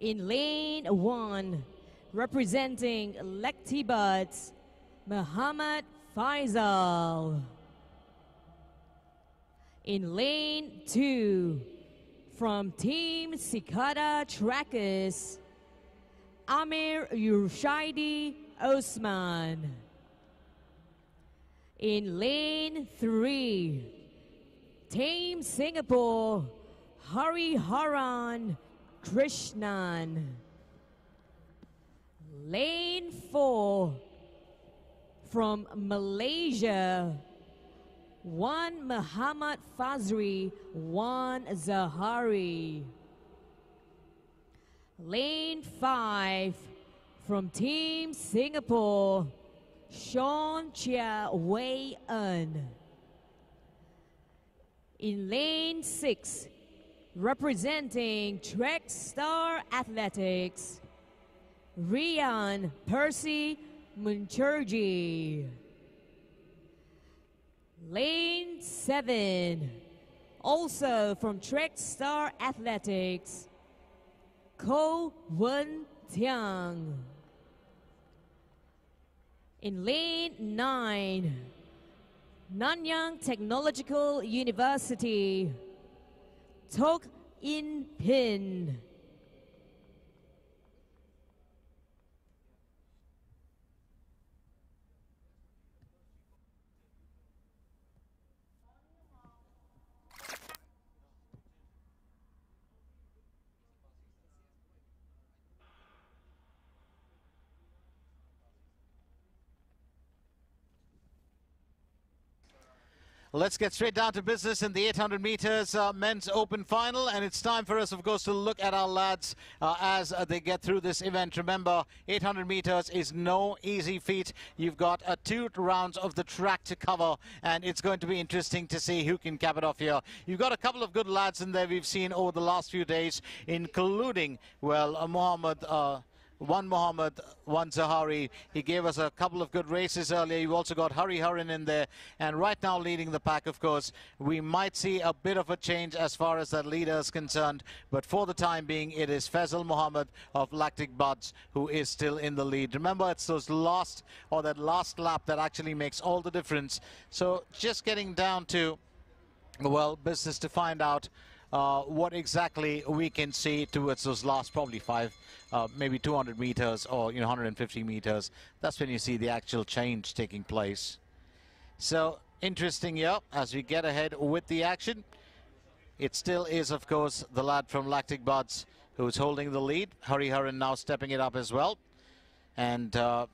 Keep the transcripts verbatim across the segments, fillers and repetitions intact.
In lane one, representing Lektibat, Muhammad Faisal. In lane two, from Team Cicada Trackers, Amir Urshaydi Osman. In lane three, Team Singapore, Hariharan Krishnan. Lane four, from Malaysia, Wan Muhammad Fazri Wan Zahari. Lane five, from Team Singapore, Sean Chia Wei Un. In lane six, representing Trek Star Athletics, Rian Percy Munchurji. Lane seven, also from Trek Star Athletics, Ko Wen Tiang. In lane nine, Nanyang Technological University, Tok In Pin. Let's get straight down to business in the eight hundred meters uh, men's open final, and it's time for us, of course, to look at our lads uh, as uh, they get through this event. Remember, eight hundred meters is no easy feat. You've got uh, two rounds of the track to cover, and it's going to be interesting to see who can cap it off here. You've got a couple of good lads in there we've seen over the last few days, including, well, uh, Muhammad... Uh, Wan Muhammad, Wan Zahari. He gave us a couple of good races earlier. You've also got Hariharan in there. And right now leading the pack, of course, we might see a bit of a change as far as that leader is concerned. But for the time being, it is Faisal Muhammad of Lektibat who is still in the lead. Remember, it's those last or that last lap that actually makes all the difference. So just getting down to, well, business to find out Uh, what exactly we can see towards those last probably five, uh, maybe two hundred meters or, you know, one hundred fifty meters. That's when you see the actual change taking place. So interesting here as we get ahead with the action. It still is, of course, the lad from Lektibat who's holding the lead. Hariharan now stepping it up as well. And uh,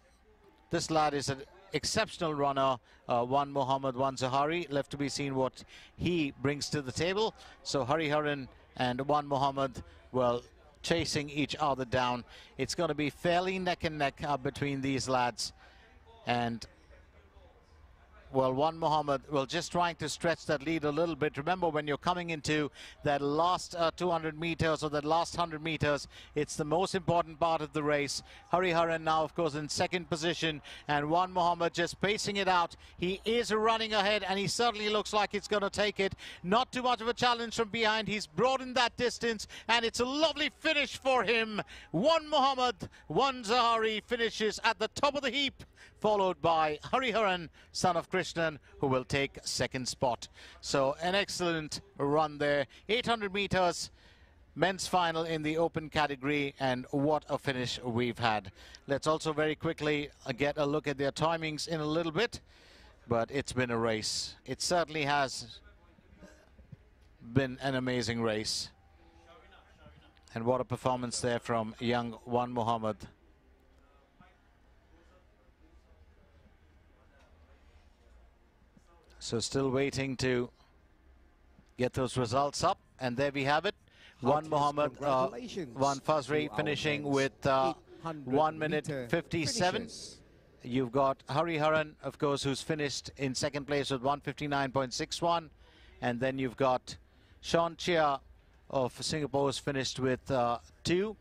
this lad is an exceptional runner, uh, Wan Muhammad Wan Zahari. Left to be seen what he brings to the table. So Hariharan and Wan Muhammad, well, chasing each other down. It's going to be fairly neck and neck uh, between these lads. And, well, Wan Muhammad, well, just trying to stretch that lead a little bit. Remember, when you're coming into that last uh, two hundred meters or that last one hundred meters, it's the most important part of the race. Hariharan now, of course, in second position, and Wan Muhammad just pacing it out. He is running ahead, and he certainly looks like he's going to take it. Not too much of a challenge from behind. He's broadened that distance, and it's a lovely finish for him. Wan Muhammad Wan Zahari finishes at the top of the heap, followed by Hariharan, son of Krishnan, who will take second spot. So an excellent run there. eight hundred meters, men's final in the open category, and what a finish we've had. Let's also very quickly get a look at their timings in a little bit, but it's been a race. It certainly has been an amazing race. And what a performance there from young Wan Muhammad. So still waiting to get those results up, and there we have it. Wan Muhammad, uh, Wan Fazri finishing with uh, one minute fifty-seven. Finishes. You've got Hariharan, of course, who's finished in second place with one fifty-nine point six one. And then you've got Sean Chia of Singapore who's finished with uh, two.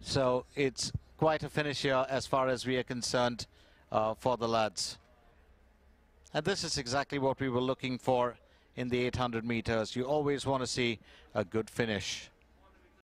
So it's quite a finish here as far as we are concerned uh, for the lads. And this is exactly what we were looking for in the eight hundred meters. You always want to see a good finish.